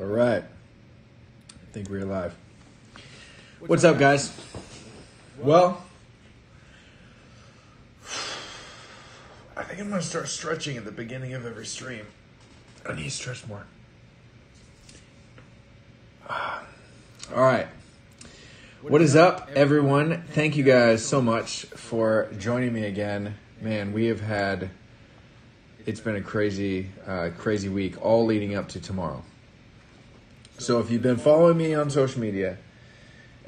All right. I think we're live. What's up, guys? Well, I think I'm going to start stretching at the beginning of every stream. I need to stretch more. All right. What is up, everyone? Thank you guys so much for joining me again. Man, we have had... It's been a crazy week, all leading up to tomorrow. So if you've been following me on social media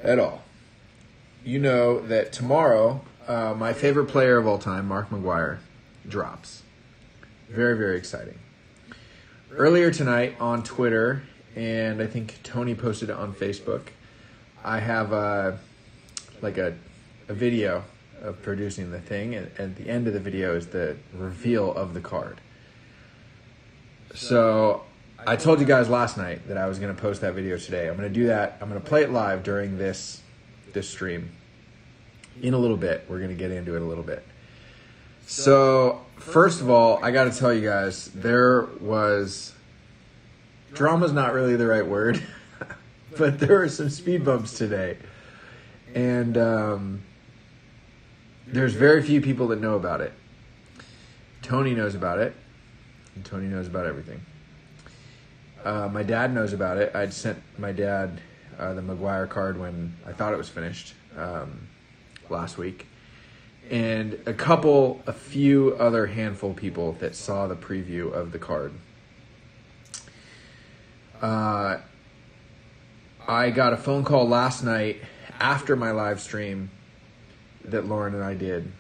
at all, you know that tomorrow, my favorite player of all time, Mark McGwire, drops. Very, very exciting. Earlier tonight on Twitter, and I think Tony posted it on Facebook, I have a video of producing the thing, and at the end of the video is the reveal of the card. So I told you guys last night that I was going to post that video today. I'm going to do that. I'm going to play it live during this stream in a little bit. We're going to get into it a little bit. So first of all, I got to tell you guys, there was... Drama's not really the right word, but there were some speed bumps today. And there's very few people that know about it. Tony knows about it. And Tony knows about everything. My dad knows about it. I'd sent my dad the McGwire card when I thought it was finished last week. And a few other handful people that saw the preview of the card. I got a phone call last night after my live stream that Lauren and I did.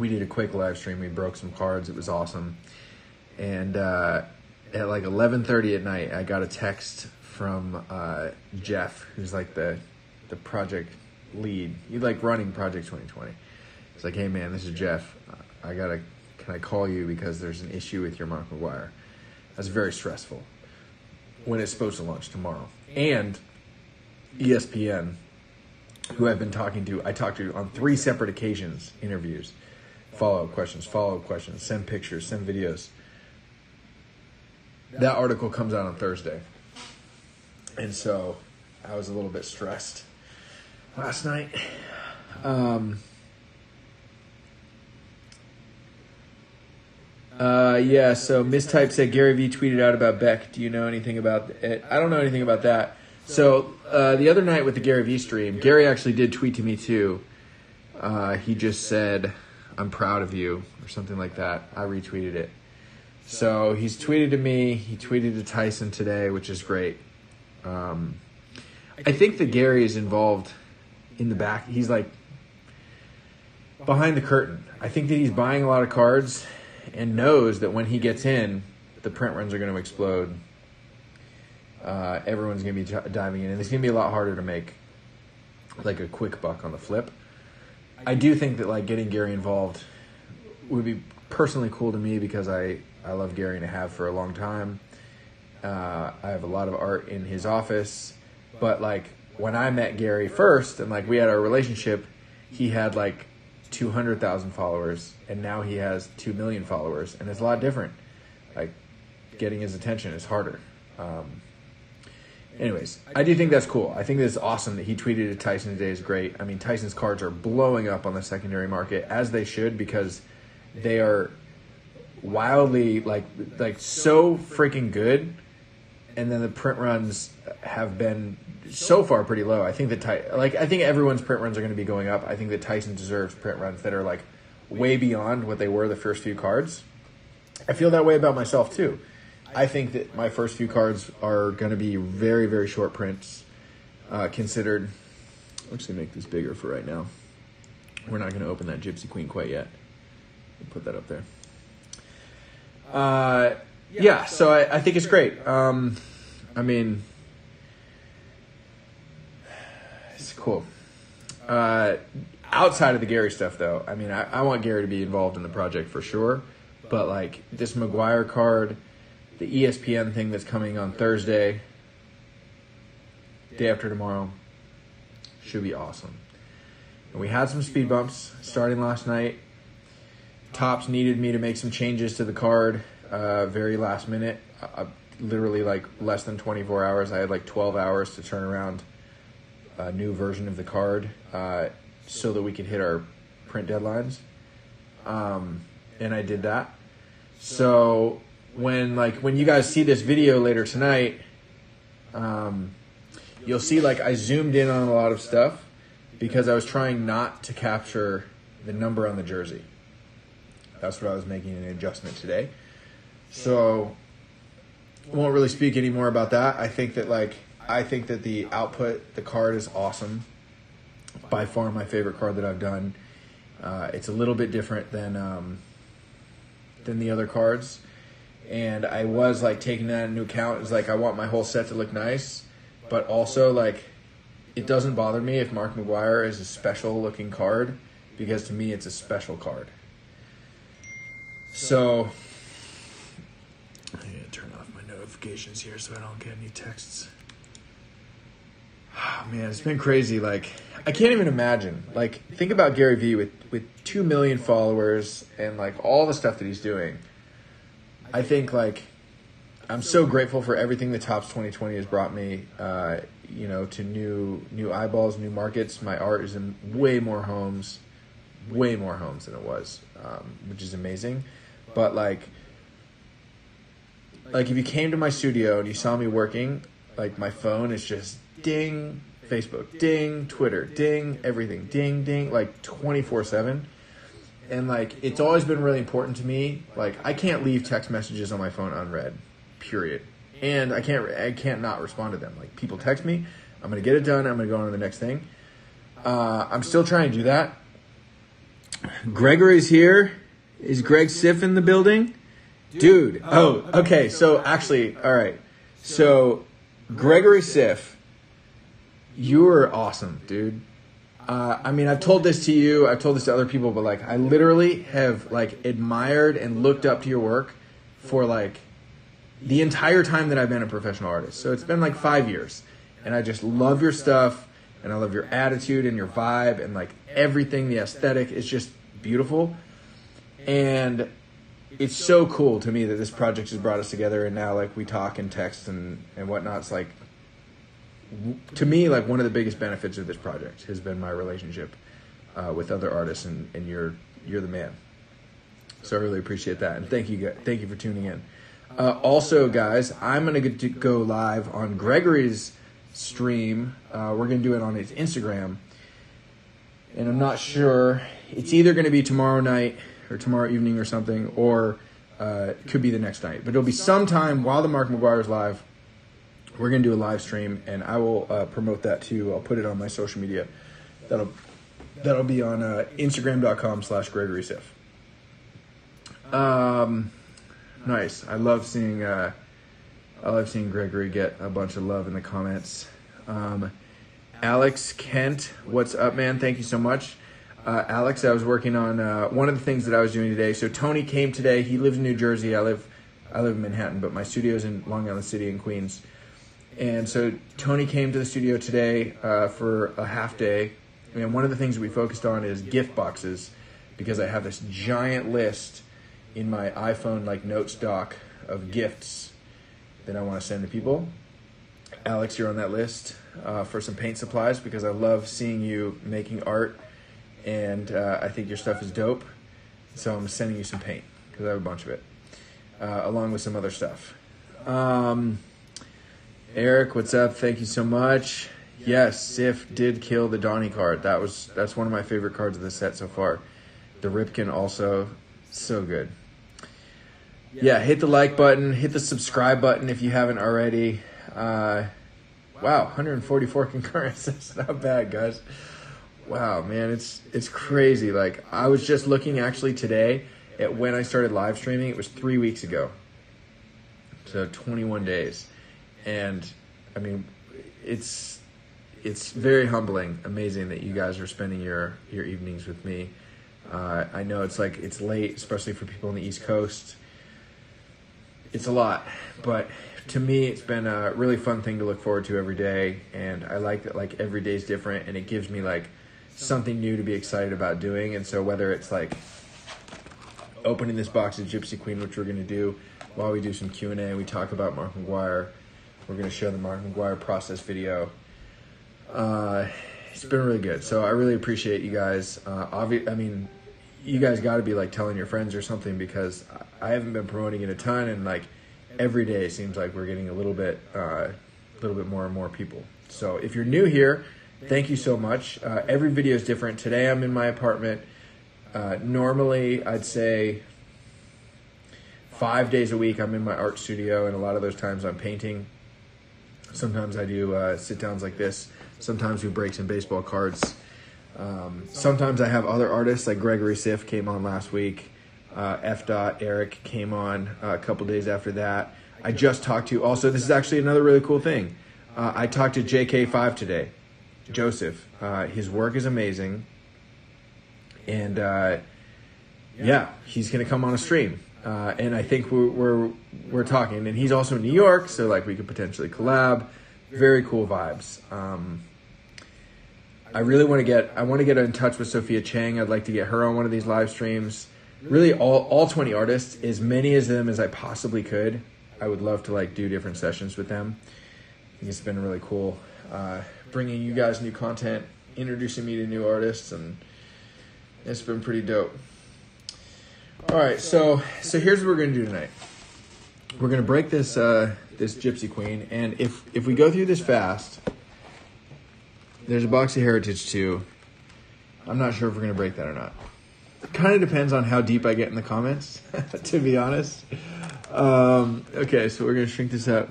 We did a quick live stream. We broke some cards. It was awesome. And at like 11:30 at night, I got a text from Jeff, who's like the project lead. He's like running Project 2020. He's like, hey man, this is Jeff. Can I call you because there's an issue with your Mark McGwire? That's very stressful when it's supposed to launch tomorrow. And ESPN, who I've been talking to, I talked to on 3 separate occasions, interviews, follow-up questions, send pictures, send videos. That article comes out on Thursday. And so I was a little bit stressed last night. Yeah, so Mistype said, Gary Vee tweeted out about Beck. Do you know anything about it? I don't know anything about that. So the other night with the Gary Vee stream, Gary actually did tweet to me too. He just said, I'm proud of you, or something like that. I retweeted it. So he's tweeted to me. He tweeted to Tyson today, which is great. I think that Gary is involved in the back. He's like behind the curtain. I think that he's buying a lot of cards and knows that when he gets in, the print runs are going to explode. Everyone's going to be diving in, and it's going to be a lot harder to make like a quick buck on the flip. I do think that like getting Gary involved would be personally cool to me because I love Gary and I have for a long time. I have a lot of art in his office, but like when I met Gary first and like we had our relationship, he had like 200,000 followers and now he has 2 million followers, and it's a lot different. Like getting his attention is harder. Anyways, I do think that's cool. I think that's awesome that he tweeted to Tyson today is great. I mean, Tyson's cards are blowing up on the secondary market, as they should, because they are wildly, like so freaking good. And then the print runs have been so far pretty low. I think that I think everyone's print runs are going to be going up. I think that Tyson deserves print runs that are like way beyond what they were the first few cards. I feel that way about myself too. I think that my first few cards are going to be very, very short prints considered. I'll actually make this bigger for right now. We're not going to open that Gypsy Queen quite yet. We'll put that up there. Yeah, so I think it's great. I mean, it's cool. Outside of the Gary stuff, though, I mean, I want Gary to be involved in the project for sure. But, like, this McGwire card... The ESPN thing that's coming on Thursday, day after tomorrow, should be awesome. And we had some speed bumps starting last night. Topps needed me to make some changes to the card very last minute. literally like less than 24 hours. I had like 12 hours to turn around a new version of the card so that we could hit our print deadlines. And I did that. So when you guys see this video later tonight, you'll see like I zoomed in on a lot of stuff because I was trying not to capture the number on the jersey. That's what I was making an adjustment today. So I won't really speak any more about that. I think that the output, the card is awesome. By far my favorite card that I've done. It's a little bit different than the other cards. And I was like taking that into account. It was like I want my whole set to look nice, but also like it doesn't bother me if Mark McGwire is a special looking card, because to me it's a special card. So I need to turn off my notifications here so I don't get any texts. Oh, man, it's been crazy. Like I can't even imagine. Like think about Gary Vee with 2 million followers and like all the stuff that he's doing. I think, like, I'm so grateful for everything that Topps 2020 has brought me, to new eyeballs, new markets. My art is in way more homes than it was, which is amazing. But, like if you came to my studio and you saw me working, like, my phone is just ding, Facebook, ding, Twitter, ding, everything, ding, ding, like, 24/7. And, like, it's always been really important to me. Like, I can't leave text messages on my phone unread, period. And I can't not respond to them. Like, people text me. I'm going to get it done. I'm going to go on to the next thing. I'm still trying to do that. Gregory's here. Is Greg Siff in the building? Dude. Oh, okay. So, actually, all right. So, Gregory Siff, you're awesome, dude. I mean, I've told this to you, I've told this to other people, but, like, I literally have, like, admired and looked up to your work for, like, the entire time that I've been a professional artist. So it's been, like, 5 years, and I just love your stuff, and I love your attitude and your vibe and, like, everything, the aesthetic is just beautiful, and it's so cool to me that this project has brought us together, and now, like, we talk and text and whatnot. It's, like, to me, like, one of the biggest benefits of this project has been my relationship with other artists, and you're the man. So I really appreciate that, and thank you for tuning in. Also, guys, I'm gonna get to go live on Gregory's stream. We're gonna do it on his Instagram, and I'm not sure. It's either gonna be tomorrow night or tomorrow evening or something, or it could be the next night. But it'll be sometime while the Mark McGwire is live. We're going to do a live stream, and I will promote that too. I'll put it on my social media. That'll be on Instagram.com/GregorySiff. Nice. I love seeing Gregory get a bunch of love in the comments. Alex Kent, what's up, man? Thank you so much. Alex, I was working on one of the things that I was doing today. So Tony came today. He lives in New Jersey. I live in Manhattan, but my studio's in Long Island City in Queens. And so Tony came to the studio today for a half day. And one of the things we focused on is gift boxes, because I have this giant list in my iPhone like notes doc of gifts that I want to send to people. Alex, you're on that list for some paint supplies, because I love seeing you making art, and I think your stuff is dope. So I'm sending you some paint, because I have a bunch of it, along with some other stuff. Eric, what's up? Thank you so much. Yes, Sif did kill the Donnie card. That's one of my favorite cards of the set so far. The Ripken also, so good. Yeah, hit the like button, hit the subscribe button if you haven't already. Wow, 144 concurrents. That's not bad, guys. Wow, man, it's crazy. Like, I was just looking actually today at when I started live streaming. It was 3 weeks ago, so 21 days. And I mean, it's very humbling, amazing that you guys are spending your evenings with me. I know it's like, it's late, especially for people on the East Coast. It's a lot, but to me, it's been a really fun thing to look forward to every day. And I like that, like, every day is different, and it gives me like something new to be excited about doing. And so whether it's like opening this box of Gypsy Queen, which we're going to do, While we do some Q&A, we talk about Mark McGwire. We're going to show the Mark McGwire process video. It's been really good. So I really appreciate you guys. I mean, you guys got to be like telling your friends or something, because I haven't been promoting it a ton, and like every day it seems like we're getting a little bit more and more people. So if you're new here, thank you so much. Every video is different. Today I'm in my apartment. Normally I'd say 5 days a week I'm in my art studio, and a lot of those times I'm painting. Sometimes I do sit-downs like this. Sometimes we break some baseball cards. Sometimes I have other artists, like Gregory Siff came on last week. F. Dot Eric came on a couple days after that. I just talked to, also, this is actually another really cool thing. I talked to JK5 today, Joseph. His work is amazing. And yeah, he's going to come on a stream. And I think we're talking, and he's also in New York, so like we could potentially collab. Very cool vibes. I really want to get in touch with Sophia Chang. I'd like to get her on one of these live streams. Really, all 20 artists, as many of them as I possibly could. I would love to like do different sessions with them. I think it's been really cool, bringing you guys new content, introducing me to new artists, and it's been pretty dope. All right, so here's what we're gonna do tonight. We're gonna break this this Gypsy Queen, and if we go through this fast, there's a box of Heritage 2. I'm not sure if we're gonna break that or not. It kind of depends on how deep I get in the comments, to be honest. Okay, so we're gonna shrink this up.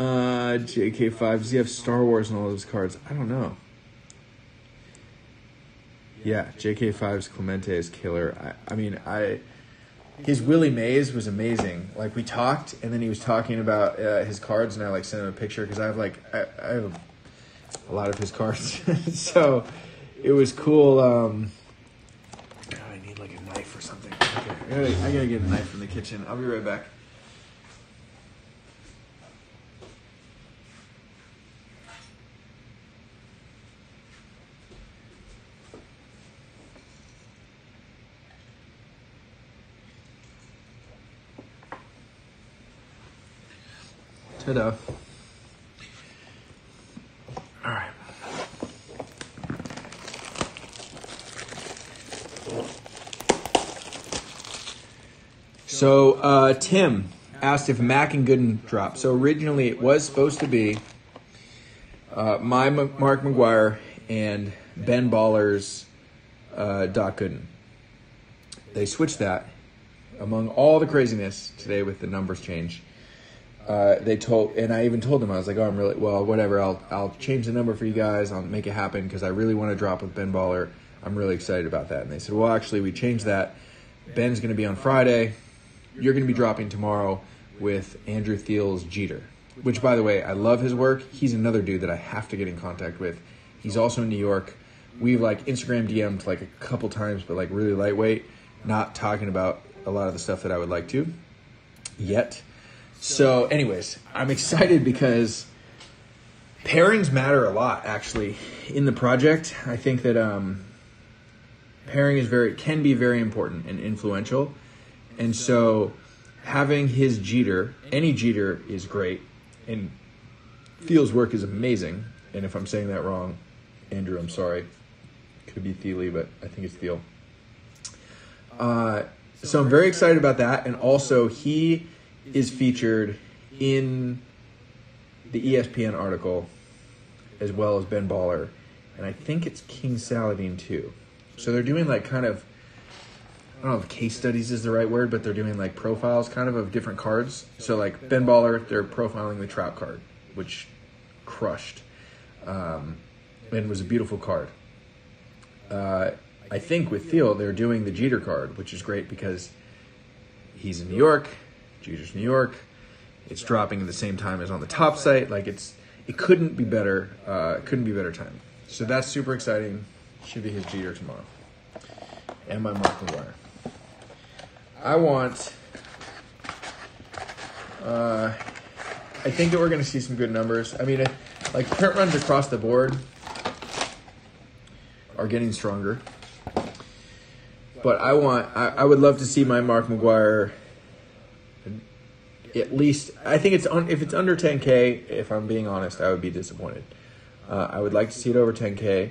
JK5, does he have Star Wars and all those cards? I don't know. Yeah, JK5's Clemente is killer. I mean, his Willie Mays was amazing. Like, we talked, and then he was talking about his cards, and I, like, sent him a picture because I have, like, I have a lot of his cards. So it was cool. God, I need, like, a knife or something. Okay, I got to get a knife from the kitchen. I'll be right back. Ta-da. All right. So Tim asked if Mac and Gooden dropped. So originally it was supposed to be Mark McGwire and Ben Baller's Doc Gooden. They switched that among all the craziness today with the numbers change. I even told them, I was like, oh, I'm really, well, whatever, I'll change the number for you guys, I'll make it happen, because I really want to drop with Ben Baller, I'm really excited about that. And they said, well, actually, we changed that, Ben's going to be on Friday, you're going to be dropping tomorrow with Andrew Thiel's Jeter, which, by the way, I love his work. He's another dude that I have to get in contact with. He's also in New York. We've, like, Instagram DM'd, like, a couple times, but, like, really lightweight, not talking about a lot of the stuff that I would like to yet. So anyways, I'm excited because pairings matter a lot, actually, in the project. I think that pairing can be very important and influential. And so having his Jeter, any Jeter is great, and Thiel's work is amazing. And if I'm saying that wrong, Andrew, I'm sorry. Could be Thiele, but I think it's Thiel. So I'm very excited about that, and also he is featured in the ESPN article, as well as Ben Baller, and I think it's King Saladin too. So they're doing like kind of, I don't know if case studies is the right word, but they're doing like profiles kind of different cards. So like Ben Baller, they're profiling the Trout card, which crushed, and was a beautiful card. I think with Thiel, they're doing the Jeter card, which is great because he's in New York, Jeter's New York. It's dropping at the same time as on the top site. Like it couldn't be better. Couldn't be better time. So that's super exciting. Should be his Jeter tomorrow. And my Mark McGwire. I want. I think that we're going to see some good numbers. I mean, like print runs across the board are getting stronger. But I would love to see my Mark McGwire at least. I think if it's under 10K, if I'm being honest, I would be disappointed. I would like to see it over 10K,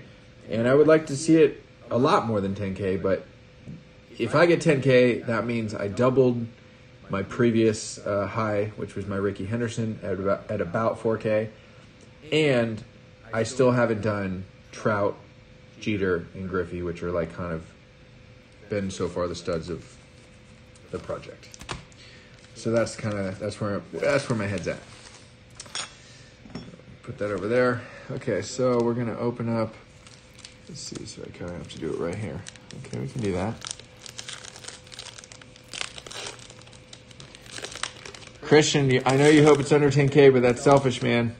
and I would like to see it a lot more than 10K. But if I get 10K, that means I doubled my previous high, which was my Ricky Henderson at about 4K, and I still haven't done Trout, Jeter, and Griffey, which are like kind of been so far the studs of the project. So that's where my head's at. Put that over there. Okay, so we're gonna open up. Let's see. So I kind of have to do it right here. Okay, we can do that. Christian, I know you hope it's under 10K, but that's selfish, man.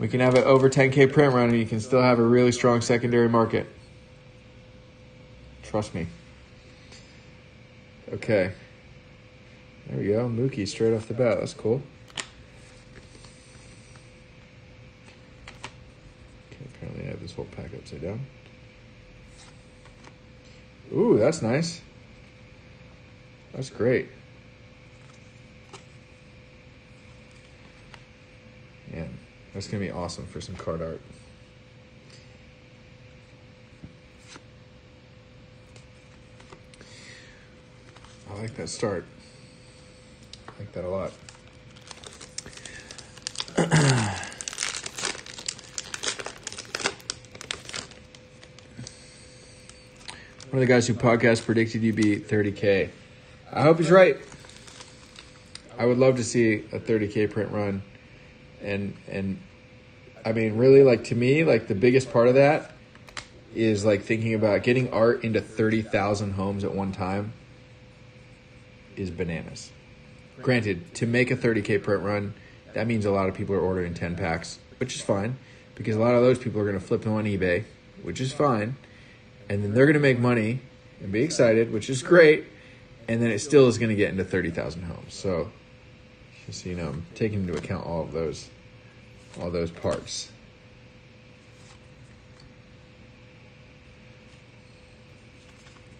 We can have an over 10K print run, and you can still have a really strong secondary market. Trust me. Okay. There we go. Mookie straight off the bat. That's cool. Okay, apparently I have this whole pack upside down. Ooh, that's nice. That's great. Yeah, that's going to be awesome for some card art. I like that start. I like that a lot. One of the guys who podcast predicted you be 30K. I hope he's right. I would love to see a 30K print run. And I mean, really, like, to me, like, the biggest part of that is, like, thinking about getting art into 30,000 homes at one time is bananas. Granted, to make a 30K print run, that means a lot of people are ordering 10 packs, which is fine, because a lot of those people are going to flip them on eBay, which is fine, and then they're going to make money and be excited, which is great, and then it still is going to get into 30,000 homes. So, just, you know, I'm taking into account all of those parts.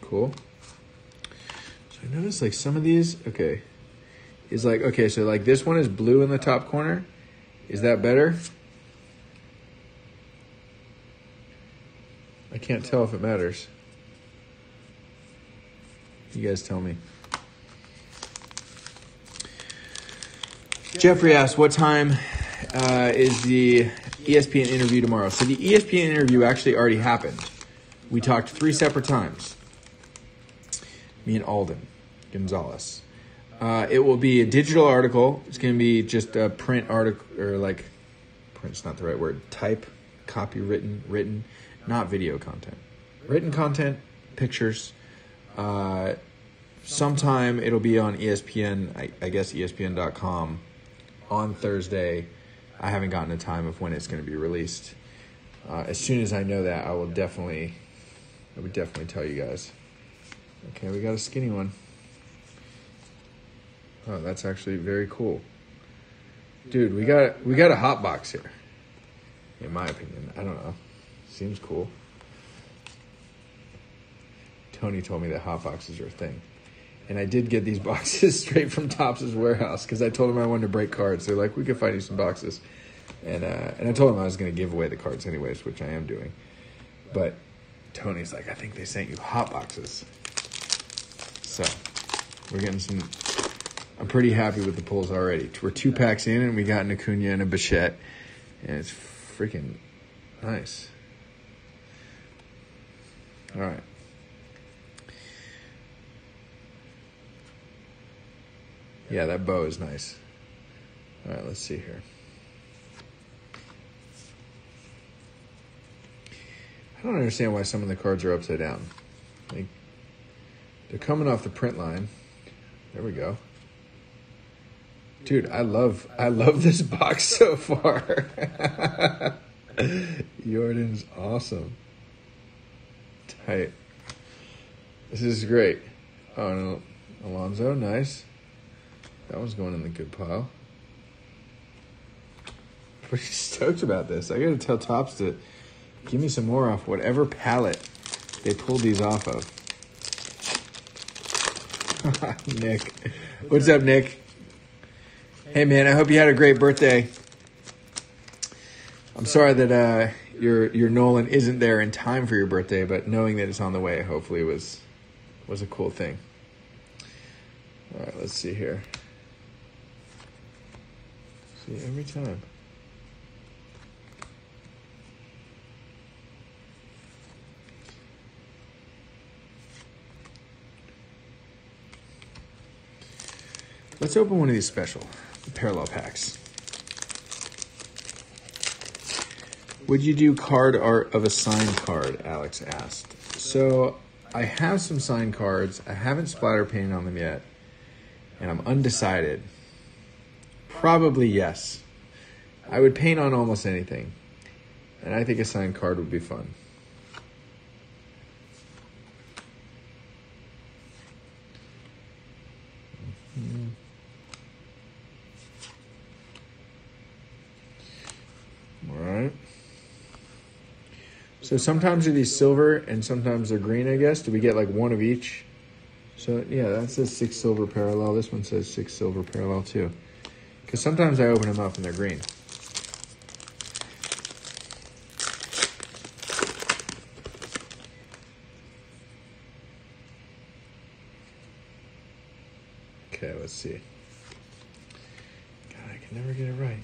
Cool. So I noticed, like, some of these, okay. Is like, okay, so like this one is blue in the top corner. Is that better? I can't tell if it matters. You guys tell me. Jeffrey asked, what time is the ESPN interview tomorrow? So the ESPN interview actually already happened. We talked three separate times. Me and Alden Gonzalez. It will be a digital article. It's going to be just a print article, or like, print's not the right word, type, copywritten, written, not video content. Written content, pictures. Sometime it'll be on ESPN, I guess ESPN.com on Thursday. I haven't gotten a time of when it's going to be released. As soon as I know that, I would definitely tell you guys. Okay, we got a skinny one. Oh, that's actually very cool. Dude, we got a hot box here. In my opinion. I don't know. Seems cool. Tony told me that hot boxes are a thing. And I did get these boxes straight from Topps' warehouse because I told him I wanted to break cards. They're like, we could find you some boxes. And I told him I was going to give away the cards anyways, which I am doing. But Tony's like, I think they sent you hot boxes. So we're getting some... I'm pretty happy with the pulls already. We're two packs in, and we got an Acuna and a Bichette, and it's freaking nice. All right. Yeah, that bow is nice. All right, let's see here. I don't understand why some of the cards are upside down. Like, they're coming off the print line. There we go. Dude, I love this box so far. Jordan's awesome. Tight. This is great. Oh, and Alonzo, nice. That one's going in the good pile. Pretty stoked about this. I gotta tell Topps to give me some more off whatever palette they pulled these off of. Nick. What's up, Nick? Hey, man, I hope you had a great birthday. I'm sorry that your Nolan isn't there in time for your birthday, but knowing that it's on the way, hopefully, was a cool thing. All right, let's see here. See, every time. Let's open one of these special parallel packs. Would you do card art of a signed card, Alex asked. So I have some signed cards. I haven't splatter painted on them yet, and I'm undecided. Probably yes. I would paint on almost anything, and I think a signed card would be fun. So sometimes they're these silver and sometimes they're green, I guess. Do we get like one of each? So yeah, that says 6 silver parallel. This one says 6 silver parallel too. Because sometimes I open them up and they're green. Okay, let's see. God, I can never get it right.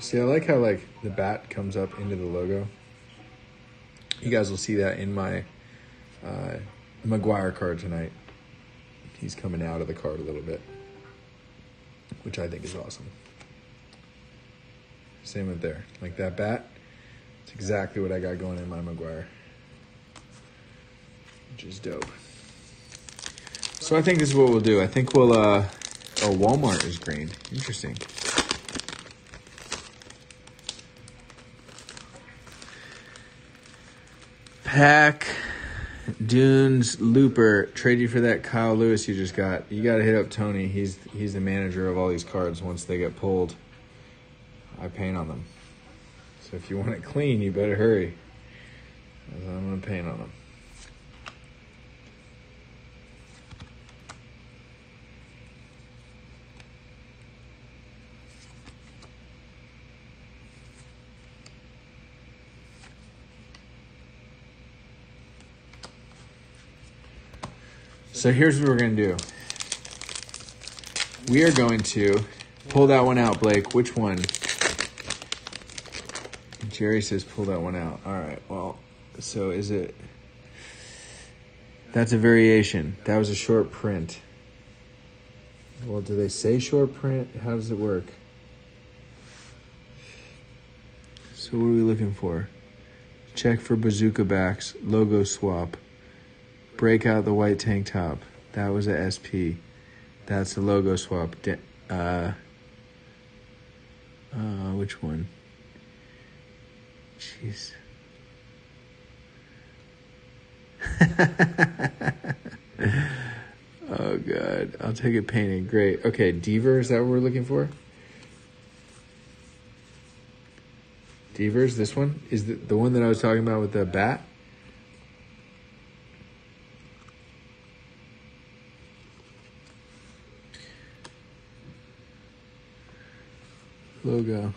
See, I like how, like, the bat comes up into the logo. You guys will see that in my McGwire card tonight. He's coming out of the card a little bit, which I think is awesome. Same with there. Like, that bat, it's exactly what I got going in my McGwire, which is dope. So I think this is what we'll do. I think we'll oh, Walmart is green. Interesting. Pack Dunes Looper, trade you for that Kyle Lewis you just got. You got to hit up Tony. He's the manager of all these cards. Once they get pulled, I paint on them. So if you want it clean, you better hurry. I'm going to paint on them. So here's what we're going to do. We are going to pull that one out, Blake. Which one? Jerry says pull that one out. All right. Well, so is it? That's a variation. That was a short print. Well, do they say short print? How does it work? So what are we looking for? Check for bazooka backs, logo swap. Break out the white tank top. That was a SP. That's a logo swap. Which one? Jeez. Oh, God. I'll take it painted. Great. Okay, Devers, is that what we're looking for? Devers, this one? Is the one that I was talking about with the bat? Logo.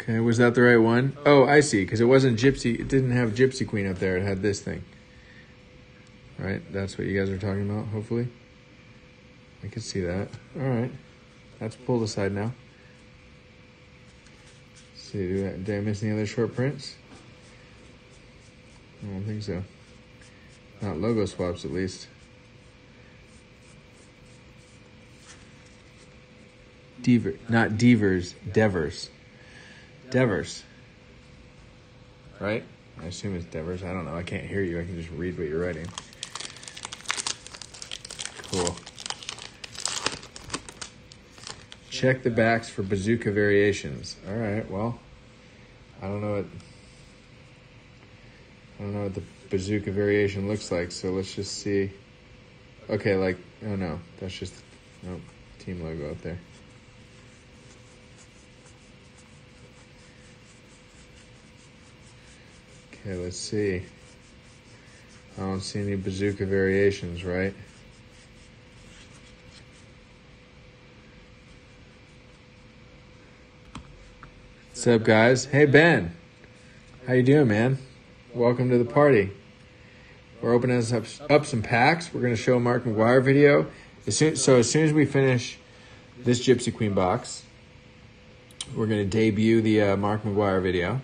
Okay, was that the right one? Oh, I see, because it wasn't Gypsy. It didn't have Gypsy Queen up there. It had this thing. All right, that's what you guys are talking about, hopefully. I can see that. All right. That's pulled aside now. Let's see, did I miss any other short prints? I don't think so. Not logo swaps, at least. Deaver, not Devers, Devers. Devers. Right? I assume it's Devers. I don't know. I can't hear you. I can just read what you're writing. Cool. Check the backs for bazooka variations. All right. Well, I don't know what the bazooka variation looks like. So let's just see. Okay. Like, oh no, that's just nope. Team logo out there. Okay, let's see. I don't see any bazooka variations, right? What's up, guys? Hey, Ben. How you doing, man? Welcome to the party. We're opening up some packs. We're going to show a Mark McGwire video. As soon as we finish this Gypsy Queen box, we're going to debut the Mark McGwire video.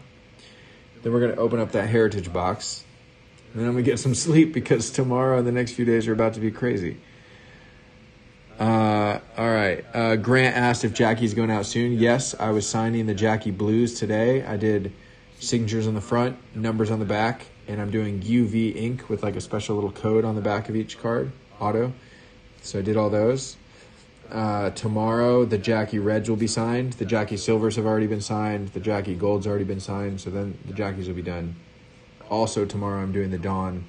Then we're going to open up that Heritage box. And then I'm going to get some sleep because tomorrow and the next few days are about to be crazy. All right. Grant asked if Jackie's going out soon. Yes, I was signing the Jackie Blues today. I did signatures on the front, numbers on the back, and I'm doing UV ink with like a special little code on the back of each card, auto. So I did all those. Tomorrow, the Jackie Reds will be signed. The Jackie Silvers have already been signed. The Jackie Gold's already been signed. So then the Jackies will be done. Also, tomorrow I'm doing the Dawn.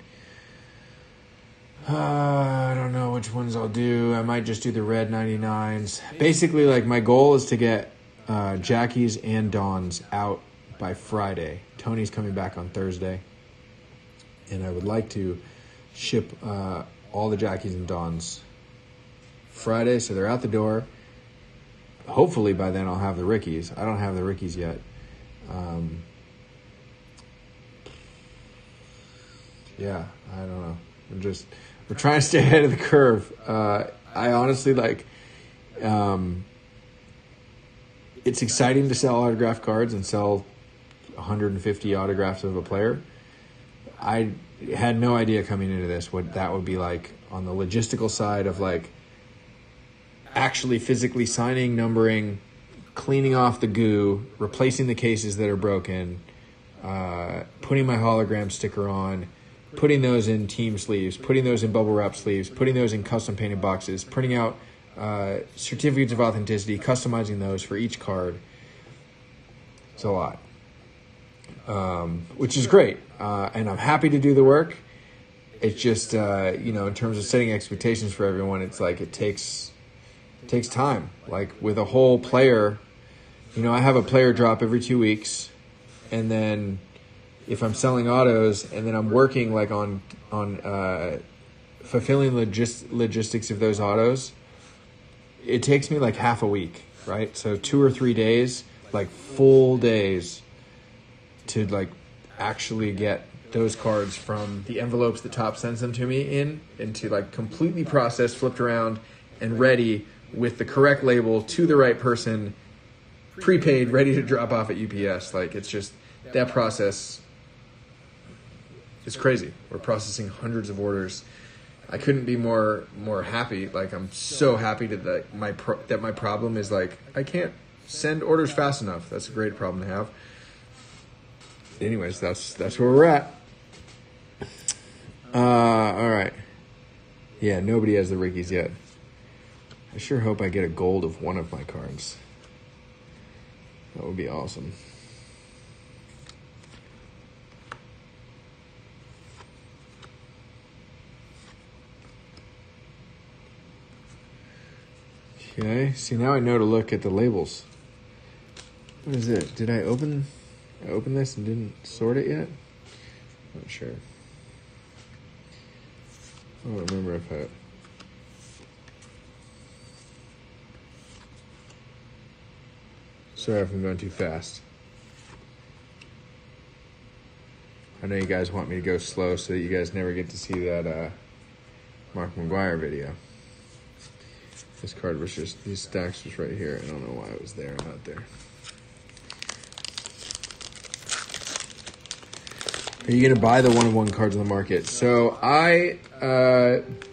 I don't know which ones I'll do. I might just do the red 99s. Basically, like, my goal is to get Jackie's and Dawn's out by Friday. Tony's coming back on Thursday. And I would like to ship all the Jackies and Dawn's Friday, so they're out the door. Hopefully, by then, I'll have the Rickies. I don't have the Rickies yet. Yeah, I don't know. We're trying to stay ahead of the curve. I honestly like. It's exciting to sell autographed cards and sell 150 autographs of a player. I had no idea coming into this what that would be like on the logistical side of like actually physically signing, numbering, cleaning off the goo, replacing the cases that are broken, putting my hologram sticker on, putting those in team sleeves, putting those in bubble wrap sleeves, putting those in custom painted boxes, printing out certificates of authenticity, customizing those for each card. It's a lot, which is great. And I'm happy to do the work. It's just, you know, in terms of setting expectations for everyone, it's like it takes time. Like with a whole player, you know, I have a player drop every 2 weeks, and then if I'm selling autos and then I'm working like on fulfilling logistics of those autos, it takes me like half a week, right? So 2 or 3 days, like full days, to like actually get those cards from the envelopes that Topps sends them to me in and to like completely processed, flipped around and ready with the correct label to the right person, prepaid, ready to drop off at UPS. Like it's just that process. It's crazy. We're processing hundreds of orders. I couldn't be more happy. Like I'm so happy that my problem is like I can't send orders fast enough. That's a great problem to have. Anyways, that's where we're at. All right. Yeah, nobody has the Rickies yet. I sure hope I get a gold of one of my cards. That would be awesome. Okay, see, now I know to look at the labels. What is it? Did I open this and didn't sort it yet? Not sure. I don't remember if I... Sorry if I'm going too fast. I know you guys want me to go slow so that you guys never get to see that Mark McGwire video. This card was just, these stacks was right here. I don't know why it was there or not there. Are you going to buy the one-of-one cards on the market? So I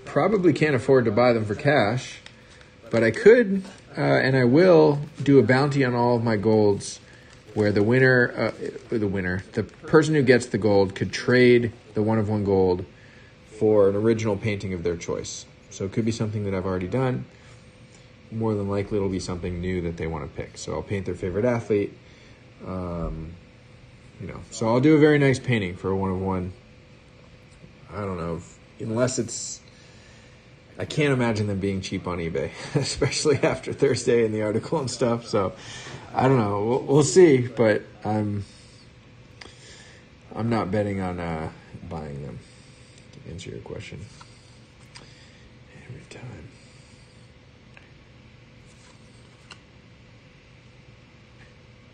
probably can't afford to buy them for cash, but I could and I will do a bounty on all of my golds where the person who gets the gold could trade the one-of-one gold for an original painting of their choice. So it could be something that I've already done. More than likely, it'll be something new that they want to pick. So I'll paint their favorite athlete. You know, so I'll do a very nice painting for a one-of-one. I don't know, unless it's... I can't imagine them being cheap on eBay, especially after Thursday and the article and stuff. So I don't know. We'll see, but I'm not betting on buying them, to answer your question. Every time.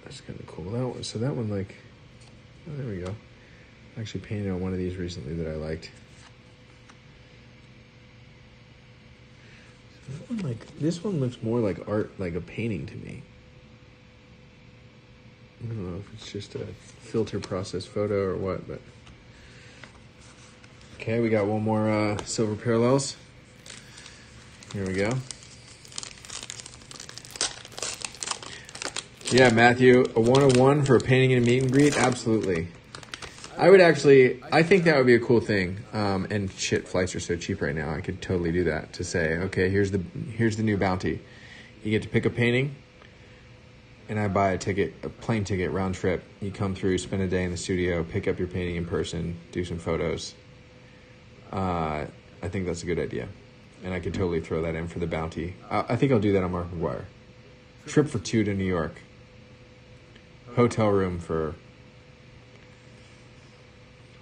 That's kind of cool. That one, so that one, like, oh, there we go. I actually painted on one of these recently that I liked. So that one, like, this one looks more like art, like a painting to me. I don't know if it's just a filter process photo or what, but. Okay, we got one more silver parallels. Here we go. Yeah, Matthew, a 101 for a painting and a meet and greet? Absolutely. I would actually, I think that would be a cool thing. And shit, flights are so cheap right now. I could totally do that, to say, okay, here's the new bounty. You get to pick a painting. And I buy a ticket, a plane ticket, round trip. You come through, spend a day in the studio, pick up your painting in person, do some photos. I think that's a good idea. And I could totally throw that in for the bounty. I think I'll do that on Mark McGwire. Trip for 2 to New York. Hotel room for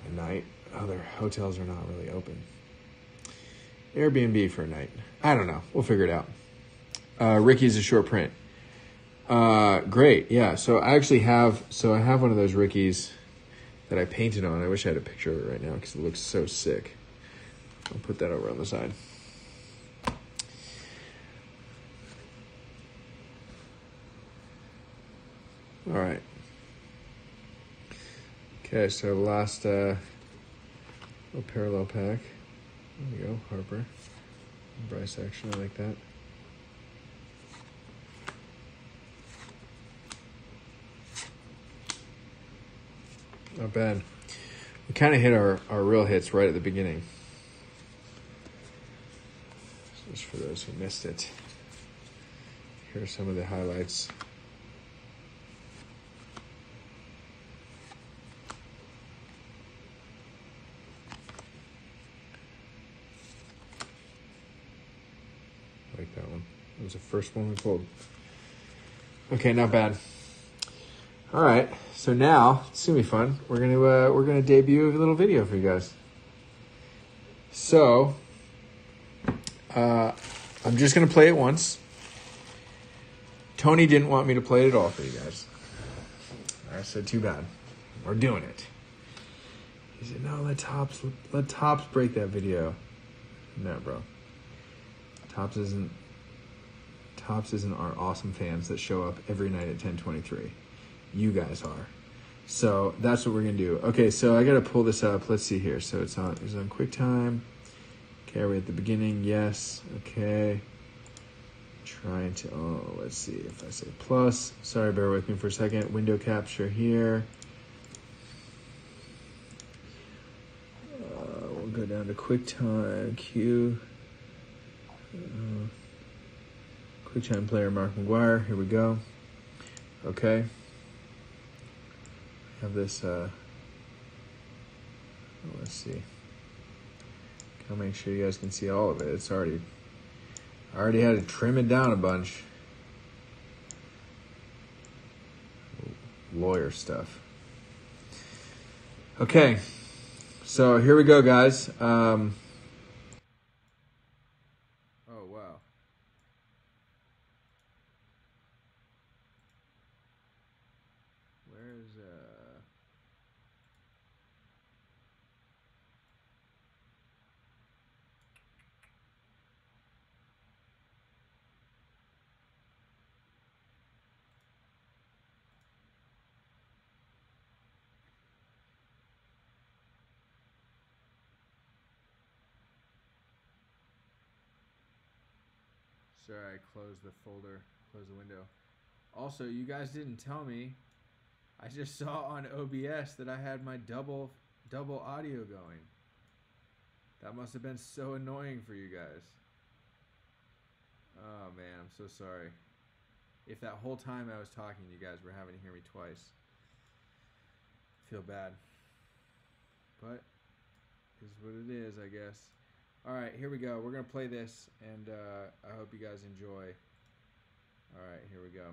a night. Other hotels are not really open. Airbnb for a night. I don't know. We'll figure it out. Ricky's a short print. Great. Yeah. So I actually have, I have one of those Rickies that I painted on. I wish I had a picture of it right now because it looks so sick. I'll put that over on the side. All right. Okay. So last, little parallel pack. There we go. Harper. Bryce action. I like that. Not bad. We kind of hit our real hits right at the beginning. Just for those who missed it, here are some of the highlights. I like that one. It was the first one we pulled. Okay, not bad. All right, so now it's gonna be fun. We're gonna debut a little video for you guys. So I'm just gonna play it once. Tony didn't want me to play it at all for you guys. All right, so too bad. We're doing it. He said, "No, let Topps break that video." No, bro. Topps isn't our awesome fans that show up every night at 10:23. You guys are. So that's what we're going to do. Okay, so I got to pull this up. Let's see here. So it's on QuickTime. Okay, we're at the beginning. Yes. Okay. Trying to, oh, let's see if I say plus. Sorry, bear with me for a second. Window capture here. We'll go down to QuickTime. Q. QuickTime player Mark McGwire. Here we go. Okay. Have this, let's see. Gotta make sure you guys can see all of it. It's already, I already had to trim it down a bunch. Lawyer stuff. Okay, so here we go, guys. Oh, wow. Where is, Sorry, I closed the folder, closed the window. Also, you guys didn't tell me. I just saw on OBS that I had my double audio going. That must have been so annoying for you guys. Oh man, I'm so sorry. If that whole time I was talking, you guys were having to hear me twice. I feel bad. But it is what it is, I guess. All right, here we go. We're gonna play this, and I hope you guys enjoy. All right, here we go.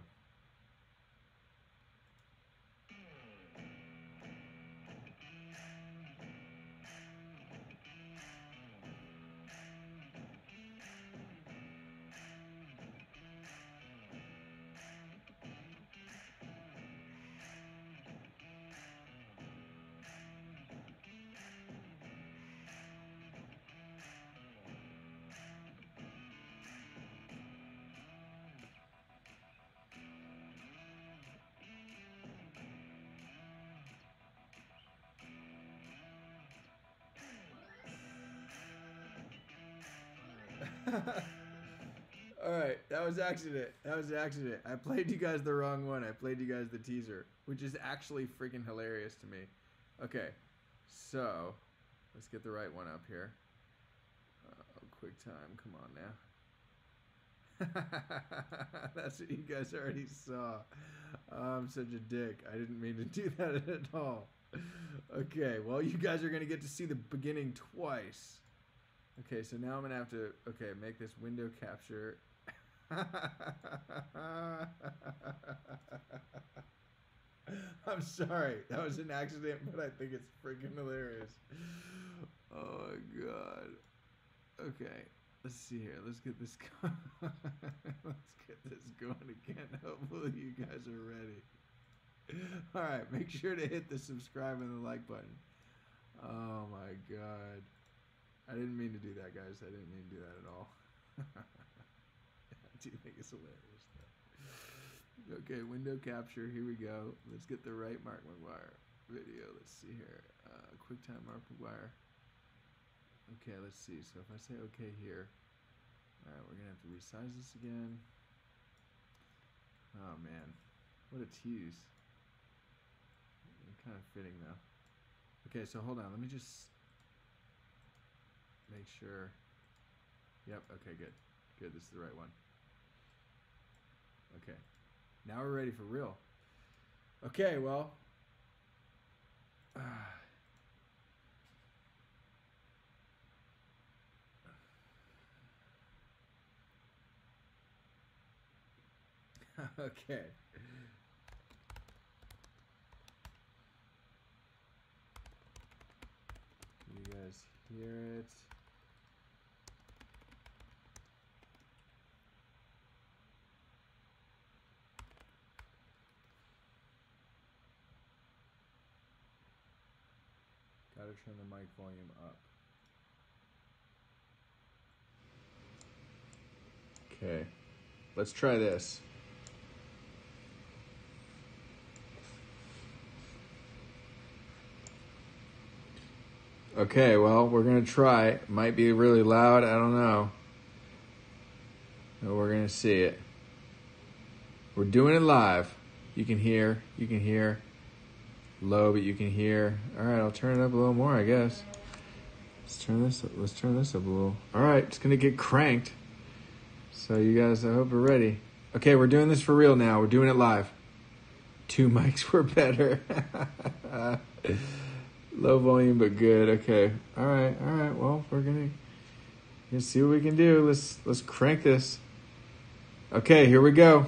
Alright, that was accident. That was accident. I played you guys the wrong one. I played you guys the teaser, which is actually freaking hilarious to me. Okay, so let's get the right one up here. Quick time, come on now. That's what you guys already saw. Oh, I'm such a dick. I didn't mean to do that at all. Okay, well, you guys are going to get to see the beginning twice. Okay, so now I'm going to have to, okay, make this window capture. I'm sorry. That was an accident, but I think it's freaking hilarious. Oh, my God. Okay. Let's see here. Let's get this going. Let's get this going again. Hopefully you guys are ready. All right. Make sure to hit the subscribe and the like button. Oh, my God. I didn't mean to do that, guys. I didn't mean to do that at all. I do think it's hilarious, though. Okay. Window capture. Here we go. Let's get the right Mark McGwire video. Let's see here. QuickTime Mark McGwire. Okay, let's see. So if I say okay here, all right, we're gonna have to resize this again. Oh man, what a tease. Kind of fitting though. Okay, so hold on. Let me just make sure. Yep. Okay, good. Good. This is the right one. Okay. Now we're ready for real. Okay. Well. Okay. You guys hear it? Gotta turn the mic volume up. Okay. Let's try this. Okay, well, we're going to try. It might be really loud. I don't know. But we're going to see it. We're doing it live. You can hear. Low, but you can hear. All right, I'll turn it up a little more, I guess. Let's turn this up a little. All right, it's going to get cranked. So you guys, I hope are ready. Okay, we're doing this for real now. We're doing it live. Two mics were better. Low volume, but good. Okay. All right. Well, we're gonna see what we can do. Let's crank this. Okay, here we go.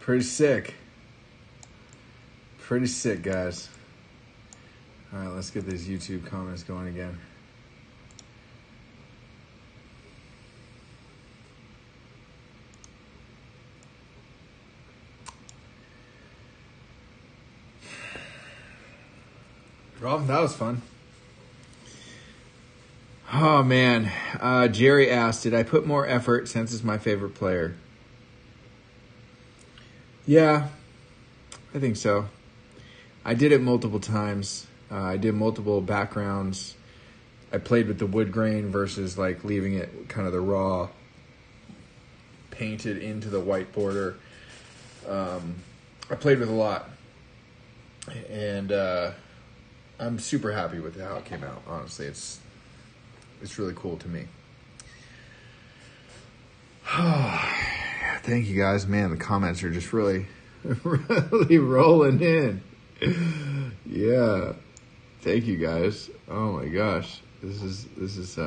Pretty sick. Pretty sick, guys. All right, let's get these YouTube comments going again. Well, that was fun. Oh, man. Jerry asked, did I put more effort since it's my favorite player? Yeah, I think so. I did it multiple times. I did multiple backgrounds. I played with the wood grain versus like leaving it kind of the raw, painted into the white border. I played with a lot. And I'm super happy with how it came out, honestly. It's really cool to me. Thank you guys. Man, the comments are just really rolling in. Yeah. Thank you guys. Oh my gosh. This is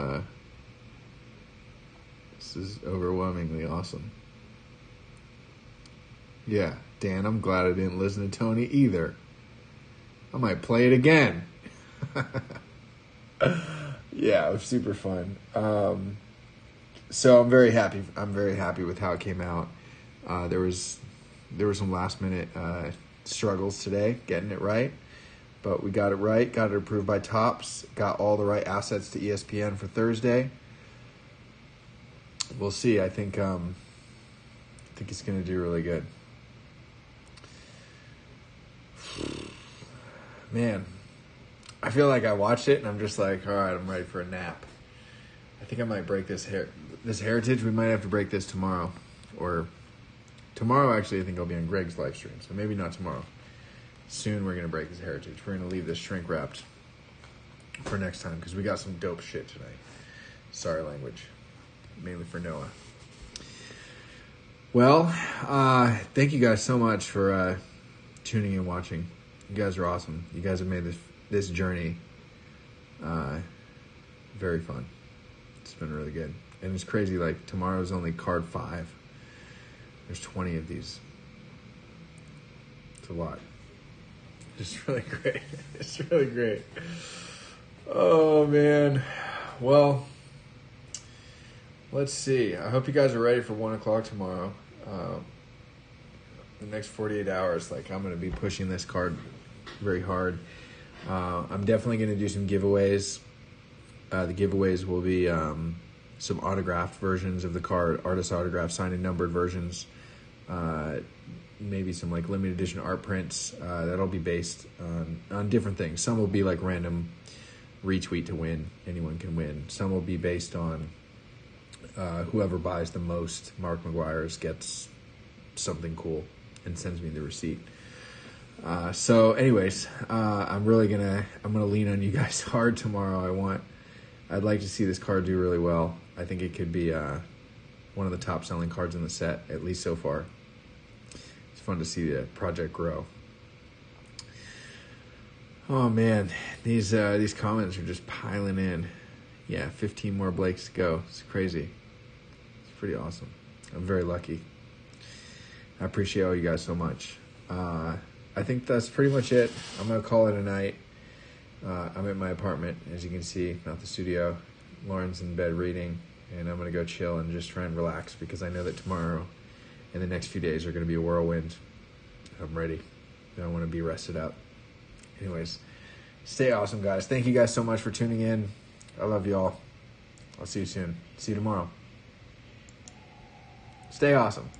overwhelmingly awesome. Yeah, Dan, I'm glad I didn't listen to Tony either. I might play it again. Yeah, it was super fun. So I'm very happy. I'm very happy with how it came out. There were some last minute struggles today getting it right, but we got it right. Got it approved by Topps. Got all the right assets to ESPN for Thursday. We'll see. I think it's going to do really good. Man, I feel like I watched it and I'm just like, all right, I'm ready for a nap. I think I might break this Heritage. We might have to break this tomorrow. Or tomorrow, actually, I think I'll be on Greg's live stream. So maybe not tomorrow. Soon we're going to break this Heritage. We're going to leave this shrink wrapped for next time because we got some dope shit tonight. Sorry, language. Mainly for Noah. Well, thank you guys so much for tuning in and watching. You guys are awesome. You guys have made this journey very fun. It's been really good. And it's crazy, like, tomorrow's only card 5. There's 20 of these. It's a lot. It's really great. It's really great. Oh, man. Well, let's see. I hope you guys are ready for 1 o'clock tomorrow. The next 48 hours, like, I'm going to be pushing this card very hard. I'm definitely going to do some giveaways. The giveaways will be some autographed versions of the card, artist autograph, signed and numbered versions, maybe some like limited edition art prints. That'll be based on different things. Some will be like random retweet to win. Anyone can win. Some will be based on whoever buys the most Mark McGwires gets something cool and sends me the receipt. So anyways, I'm gonna lean on you guys hard tomorrow. I'd like to see this card do really well. I think it could be one of the top-selling cards in the set, at least so far. It's fun to see the project grow. Oh, man. These comments are just piling in. Yeah, 15 more Blakes to go. It's crazy. It's pretty awesome. I'm very lucky. I appreciate all you guys so much. I think that's pretty much it. I'm going to call it a night. I'm at my apartment, as you can see, not the studio. Lauren's in bed reading, and I'm going to go chill and just try and relax because I know that tomorrow and the next few days are going to be a whirlwind. I'm ready. I want to be rested up. Anyways, stay awesome, guys. Thank you guys so much for tuning in. I love you all. I'll see you soon. See you tomorrow. Stay awesome.